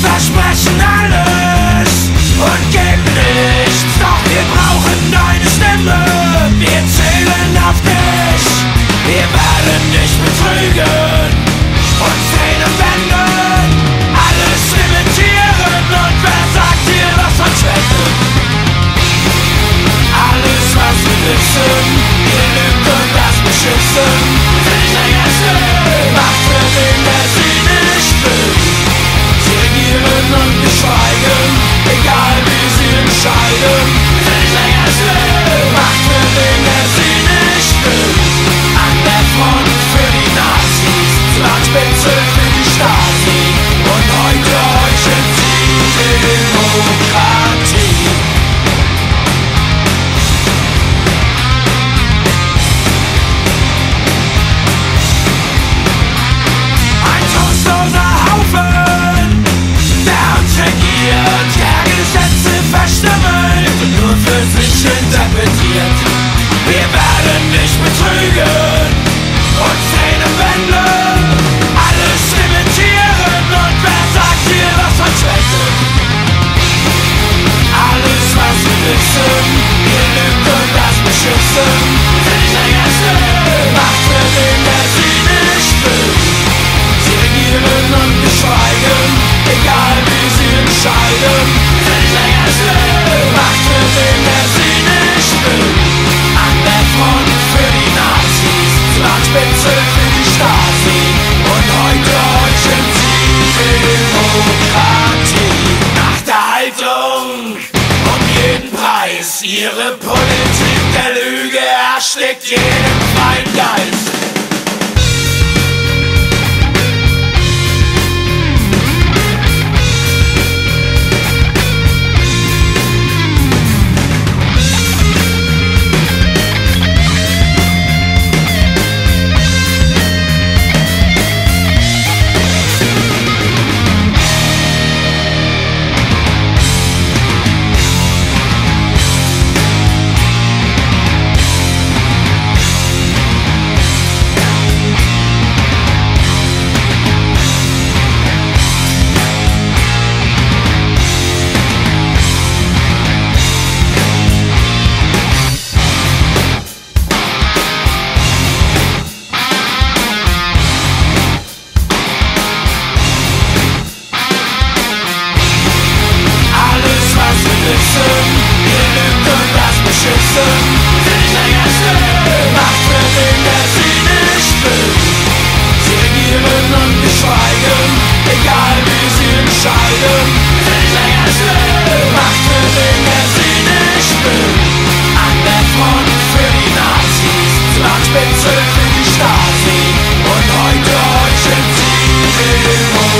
versprechen alles und geben nichts, doch wir brauchen deine Stimme. Wir zählen auf dich, wir werden dich betrügen und Szenen wenden, alles imitieren. Und wer sagt dir, was wir schmecken? Alles, was wir wissen, genügt, um das beschützen. Sind nicht der Gäste, macht für den, der sie nicht will. Sie regieren und wir schweigen, egal wie sie entscheiden. Sind nicht der Gäste, macht für den, der sie nicht will. An der Front für die Nazis, Landspitze für die Stasi. Und heute heucheln sie Demokratie. Ihre Politik der Lüge erstickt jeden freien Geist. Spitze für die Stasi und heute heucheln sie Demokratie.